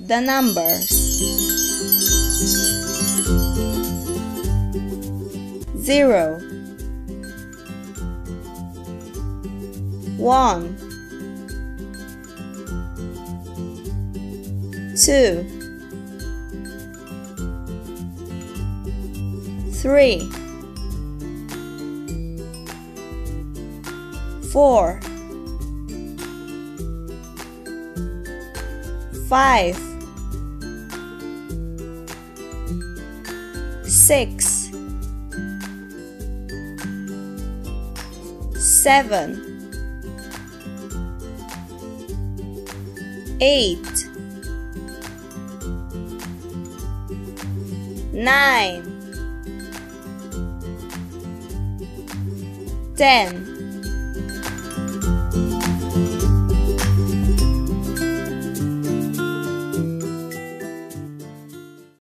the numbers 0, 1, 2, 3, 4, 5, 6, 7, 8, 9, 10,